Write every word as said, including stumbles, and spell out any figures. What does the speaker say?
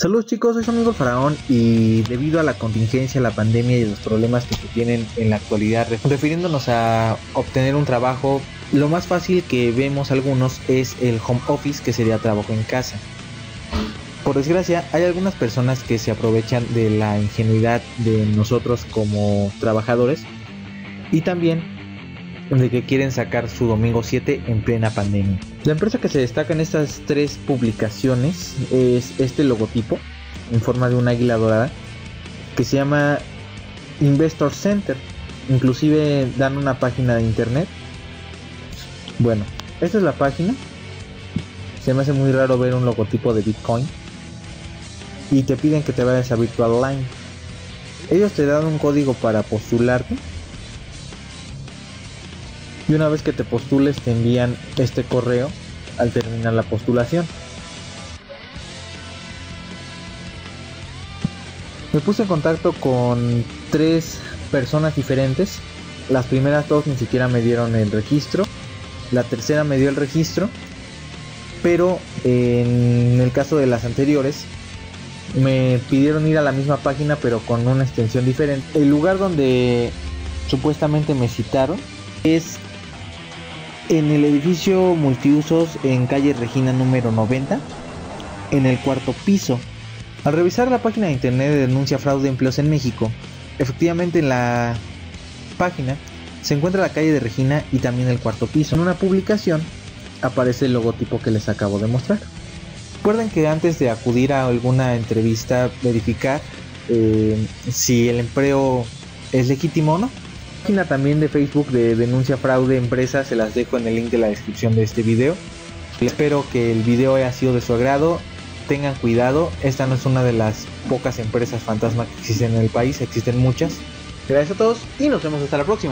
Saludos chicos, soy su amigo Faraón y debido a la contingencia, la pandemia y los problemas que se tienen en la actualidad, refiriéndonos a obtener un trabajo, lo más fácil que vemos algunos es el home office, que sería trabajo en casa. Por desgracia, hay algunas personas que se aprovechan de la ingenuidad de nosotros como trabajadores y también de que quieren sacar su domingo siete en plena pandemia. La empresa que se destaca en estas tres publicaciones es este logotipo en forma de un águila dorada que se llama Investor Center. Inclusive dan una página de internet. Bueno, esta es la página. Se me hace muy raro ver un logotipo de Bitcoin. Y te piden que te vayas a Virtual Line. Ellos te dan un código para postularte. Y una vez que te postules te envían este correo al terminar la postulación. Me puse en contacto con tres personas diferentes. Las primeras dos ni siquiera me dieron el registro. La tercera me dio el registro. Pero en el caso de las anteriores me pidieron ir a la misma página pero con una extensión diferente. El lugar donde supuestamente me citaron es en el edificio multiusos en calle Regina número noventa, en el cuarto piso. Al revisar la página de internet de denuncia fraude de empleos en México, efectivamente en la página se encuentra la calle de Regina y también el cuarto piso. En una publicación aparece el logotipo que les acabo de mostrar. Recuerden que antes de acudir a alguna entrevista verificar eh, si el empleo es legítimo o no. La página también de Facebook de denuncia fraude empresa se las dejo en el link de la descripción de este video. Espero que el video haya sido de su agrado. Tengan cuidado, esta no es una de las pocas empresas fantasma que existen en el país, existen muchas. Gracias a todos y nos vemos hasta la próxima.